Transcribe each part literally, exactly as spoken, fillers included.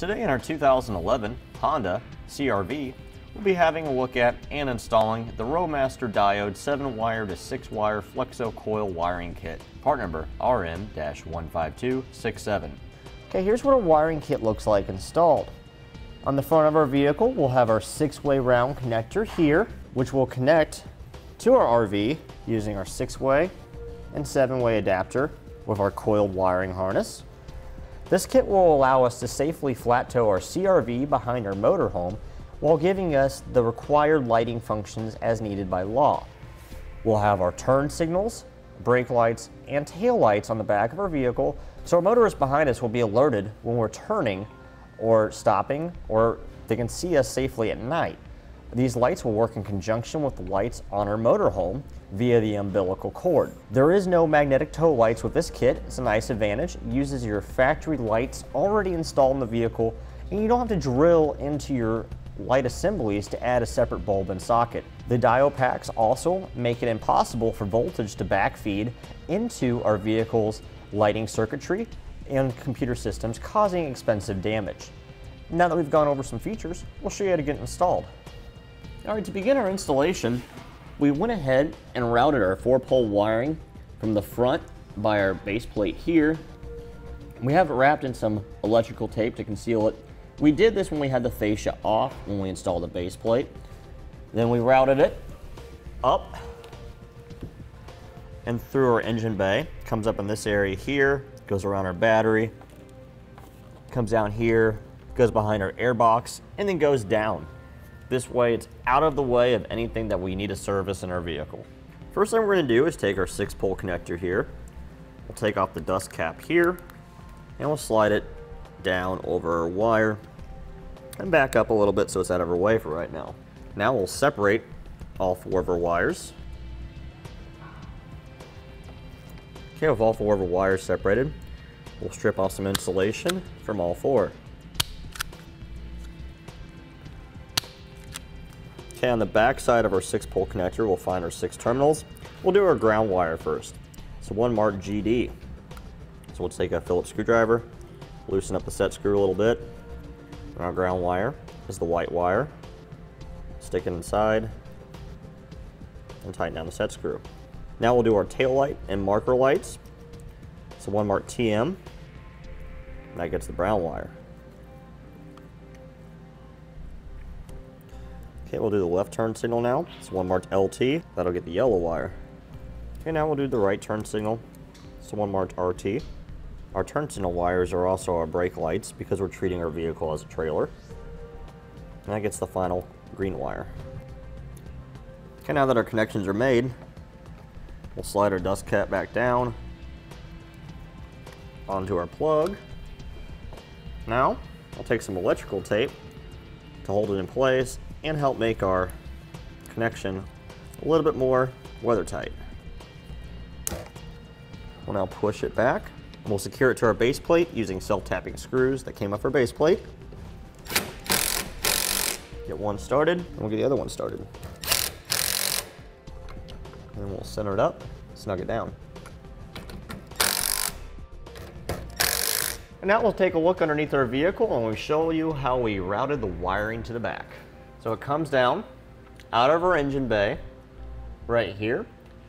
Today in our two thousand eleven Honda C R V, we'll be having a look at and installing the Roadmaster Diode seven wire to six wire Flexo-Coil Wiring Kit, part number R M one five two six seven. Okay, here's what a wiring kit looks like installed. On the front of our vehicle, we'll have our six way round connector here, which will connect to our R V using our six way and seven way adapter with our coiled wiring harness. This kit will allow us to safely flat tow our C R V behind our motorhome while giving us the required lighting functions as needed by law. We'll have our turn signals, brake lights, and tail lights on the back of our vehicle, so our motorists behind us will be alerted when we're turning or stopping, or they can see us safely at night. These lights will work in conjunction with the lights on our motorhome via the umbilical cord. There is no magnetic tow lights with this kit. It's a nice advantage. It uses your factory lights already installed in the vehicle, and you don't have to drill into your light assemblies to add a separate bulb and socket. The diode packs also make it impossible for voltage to backfeed into our vehicle's lighting circuitry and computer systems, causing expensive damage. Now that we've gone over some features, we'll show you how to get it installed. All right, to begin our installation, we went ahead and routed our four pole wiring from the front by our base plate here. We have it wrapped in some electrical tape to conceal it. We did this when we had the fascia off when we installed the base plate. Then we routed it up and through our engine bay. Comes up in this area here, goes around our battery, comes down here, goes behind our air box, and then goes down. This way it's out of the way of anything that we need to service in our vehicle. First thing we're gonna do is take our six pole connector here. We'll take off the dust cap here and we'll slide it down over our wire and back up a little bit so it's out of our way for right now. Now we'll separate all four of our wires. Okay, with all four of our wires separated, we'll strip off some insulation from all four. Okay, on the back side of our six pole connector, we'll find our six terminals. We'll do our ground wire first. So one marked G D. So we'll take a Phillips screwdriver, loosen up the set screw a little bit. And our ground wire is the white wire. Stick it inside and tighten down the set screw. Now we'll do our tail light and marker lights. So one marked T M, and that gets the brown wire. Okay, we'll do the left turn signal now. So one marked L T, that'll get the yellow wire. Okay, now we'll do the right turn signal. So one marked R T. Our turn signal wires are also our brake lights because we're treating our vehicle as a trailer. And that gets the final green wire. Okay, now that our connections are made, we'll slide our dust cap back down onto our plug. Now, I'll take some electrical tape to hold it in place and help make our connection a little bit more weather tight. We'll now push it back. We'll secure it to our base plate using self-tapping screws that came off our base plate. Get one started, and we'll get the other one started. And then we'll center it up, snug it down. And now we'll take a look underneath our vehicle and we'll show you how we routed the wiring to the back. So it comes down out of our engine bay right here.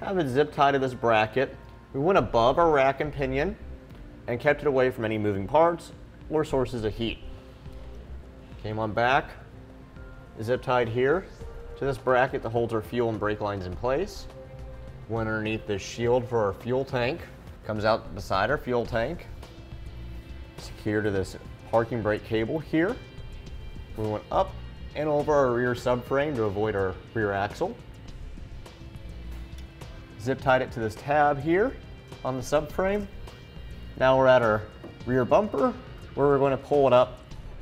Have it zip tied to this bracket. We went above our rack and pinion and kept it away from any moving parts or sources of heat. Came on back, zip tied here to this bracket that holds our fuel and brake lines in place. Went underneath this shield for our fuel tank. Comes out beside our fuel tank. Secured to this parking brake cable here. We went up and over our rear subframe to avoid our rear axle. Zip tied it to this tab here on the subframe. Now we're at our rear bumper where we're going to pull it up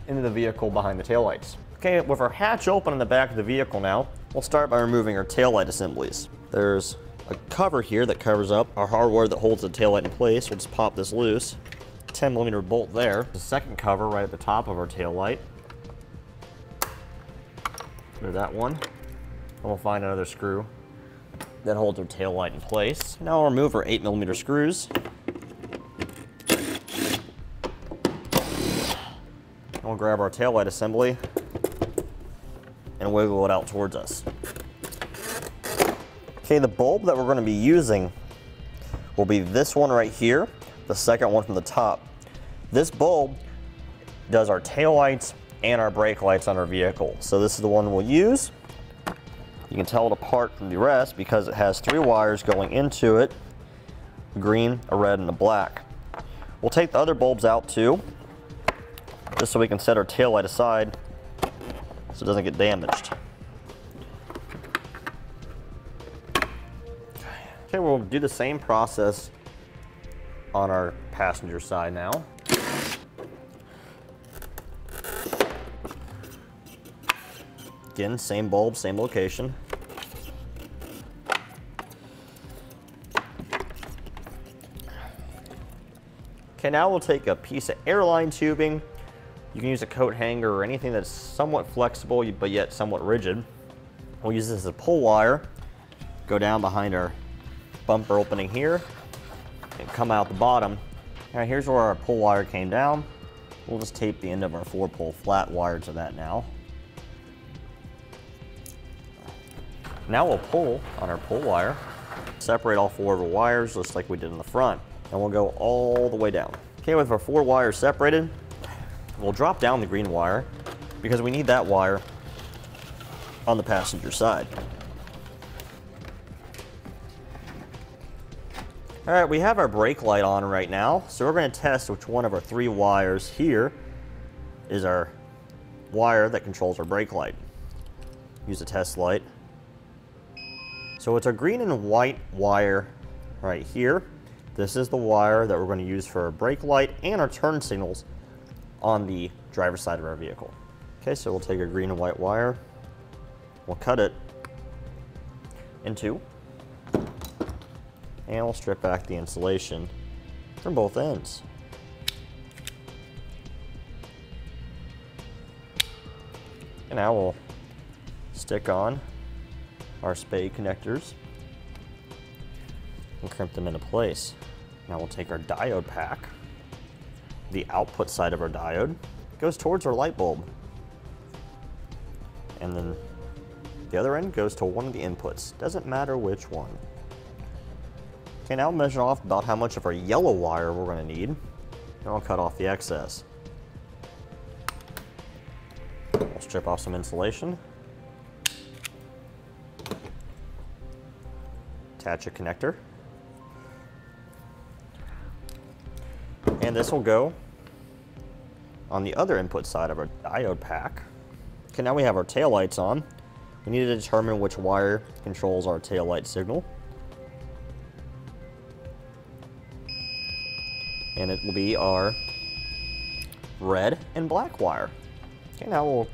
into the vehicle behind the taillights. Okay, with our hatch open in the back of the vehicle now, we'll start by removing our taillight assemblies. There's a cover here that covers up our hardware that holds the taillight in place. We'll just pop this loose. ten millimeter bolt there. The second cover right at the top of our taillight. Clear that one. And we'll find another screw that holds our taillight in place. Now we'll remove our eight millimeter screws. And we'll grab our taillight assembly and wiggle it out towards us. Okay, the bulb that we're going to be using will be this one right here, the second one from the top. This bulb does our taillights and our brake lights on our vehicle. So this is the one we'll use. You can tell it apart from the rest because it has three wires going into it, a green, a red, and a black. We'll take the other bulbs out too, just so we can set our taillight aside so it doesn't get damaged. Okay, we'll do the same process on our passenger side now. Again, same bulb, same location. Okay, now we'll take a piece of airline tubing. You can use a coat hanger or anything that's somewhat flexible but yet somewhat rigid. We'll use this as a pull wire, go down behind our bumper opening here, and come out the bottom. All right, here's where our pull wire came down. We'll just tape the end of our four pole flat wire to that now. Now we'll pull on our pull wire, separate all four of our wires just like we did in the front, and we'll go all the way down. Okay, with our four wires separated, we'll drop down the green wire because we need that wire on the passenger side. All right, we have our brake light on right now, so we're going to test which one of our three wires here is our wire that controls our brake light. Use a test light. So it's our green and white wire right here. This is the wire that we're going to use for our brake light and our turn signals on the driver's side of our vehicle. Okay, so we'll take our green and white wire, we'll cut it in two, and we'll strip back the insulation from both ends. And now we'll stick on our spade connectors and crimp them into place. Now we'll take our diode pack. The output side of our diode goes towards our light bulb. And then the other end goes to one of the inputs. Doesn't matter which one. Okay, now measure off about how much of our yellow wire we're going to need, and I'll cut off the excess. We'll strip off some insulation. Attach a connector. And this will go on the other input side of our diode pack. Okay, now we have our taillights on. We need to determine which wire controls our taillight signal. And it will be our red and black wire. Okay, now we'll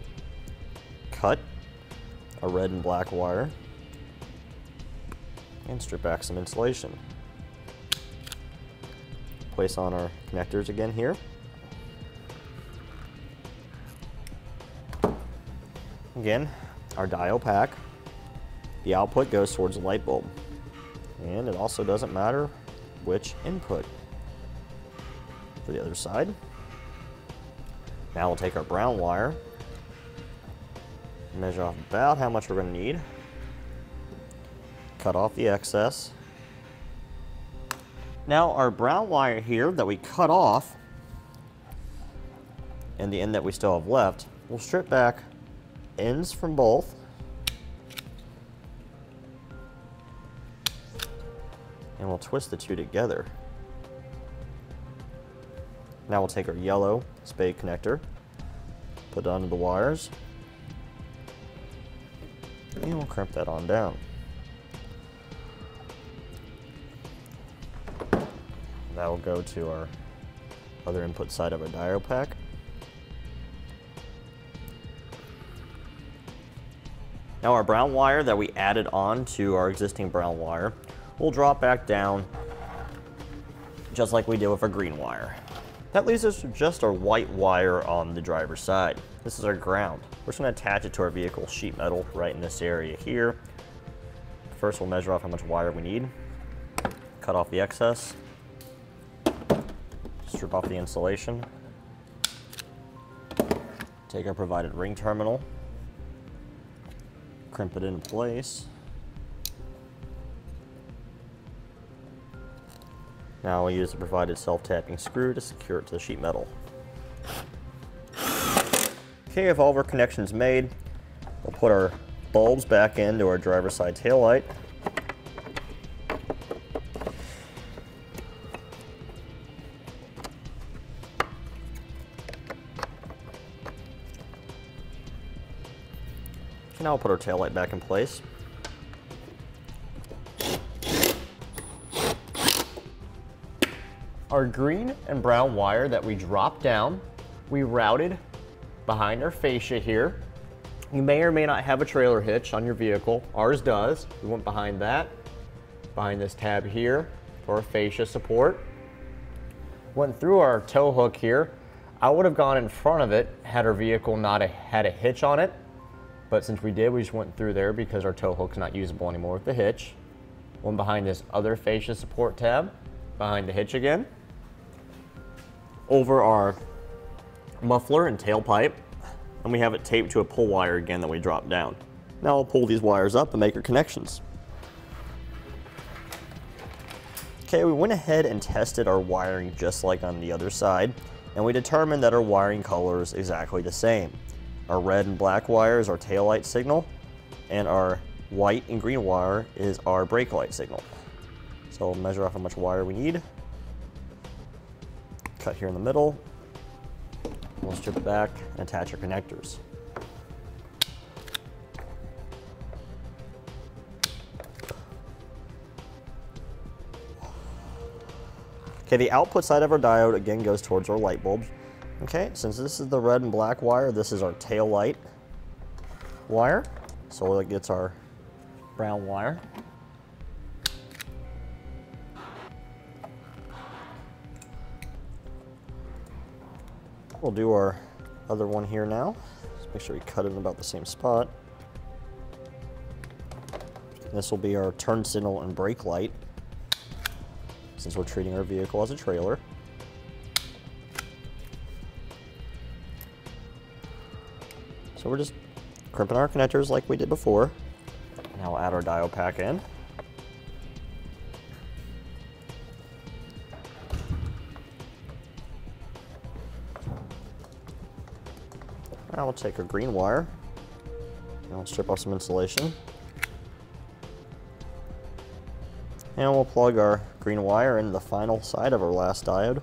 cut a red and black wire and strip back some insulation. Place on our connectors again here. Again, our diode pack. The output goes towards the light bulb. And it also doesn't matter which input. For the other side. Now we'll take our brown wire, measure off about how much we're going to need, cut off the excess. Now our brown wire here that we cut off and the end that we still have left, we'll strip back ends from both and we'll twist the two together. Now we'll take our yellow spade connector, put it onto the wires, and we'll crimp that on down. That will go to our other input side of our diode pack. Now our brown wire that we added on to our existing brown wire will drop back down just like we did with our green wire. That leaves us with just our white wire on the driver's side. This is our ground. We're just going to attach it to our vehicle sheet metal right in this area here. First we'll measure off how much wire we need, cut off the excess, strip off the insulation, Take our provided ring terminal, crimp it into place. Now we'll use the provided self-tapping screw to secure it to the sheet metal. Okay, with all of our connections made, we'll put our bulbs back into our driver's side taillight. So now we'll put our taillight back in place. Our green and brown wire that we dropped down, we routed behind our fascia here. You may or may not have a trailer hitch on your vehicle. Ours does. We went behind that, behind this tab here for our fascia support. Went through our tow hook here. I would have gone in front of it had our vehicle not a, had a hitch on it, but since we did, we just went through there because our tow hook's not usable anymore with the hitch. Went behind this other fascia support tab, behind the hitch again. Over our muffler and tailpipe, and we have it taped to a pull wire again that we dropped down. Now I'll pull these wires up and make our connections. Okay, we went ahead and tested our wiring just like on the other side, and we determined that our wiring color is exactly the same. Our red and black wire is our taillight signal, and our white and green wire is our brake light signal. So we'll measure off how much wire we need. Cut here in the middle. We'll strip it back and attach our connectors. Okay, the output side of our diode again goes towards our light bulbs. Okay, since this is the red and black wire, this is our tail light wire. So that gets our brown wire. We'll do our other one here now. Just make sure we cut it in about the same spot. This will be our turn signal and brake light, since we're treating our vehicle as a trailer. So we're just crimping our connectors like we did before. Now we'll add our diode pack in. Now we'll take our green wire, and we'll strip off some insulation. And we'll plug our green wire into the final side of our last diode.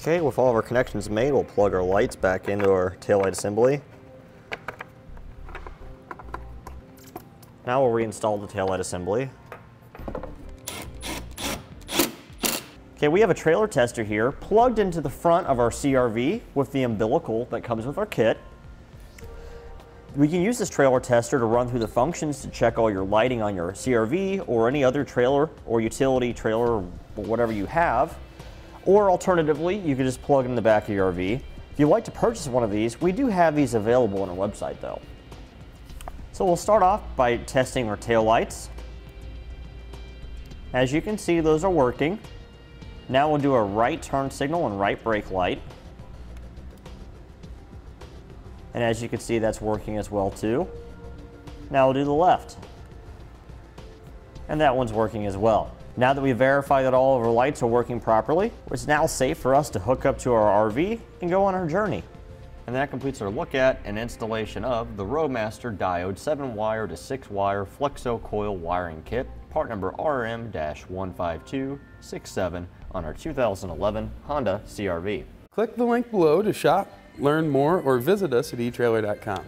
Okay, with all of our connections made, we'll plug our lights back into our taillight assembly. Now we'll reinstall the taillight assembly. Okay, we have a trailer tester here plugged into the front of our C R V with the umbilical that comes with our kit. We can use this trailer tester to run through the functions to check all your lighting on your C R V or any other trailer or utility trailer or whatever you have. Or alternatively, you can just plug it in the back of your R V. If you'd like to purchase one of these, we do have these available on our website though. So we'll start off by testing our tail lights. As you can see, those are working. Now we'll do a right turn signal and right brake light. And as you can see, that's working as well too. Now we'll do the left. And that one's working as well. Now that we verify that all of our lights are working properly, it's now safe for us to hook up to our R V and go on our journey. And that completes our look at and installation of the Roadmaster Diode seven wire to six wire Flexo-Coil Wiring Kit, part number R M one five two six seven on our two thousand eleven Honda C R V. Click the link below to shop, learn more, or visit us at e Trailer dot com.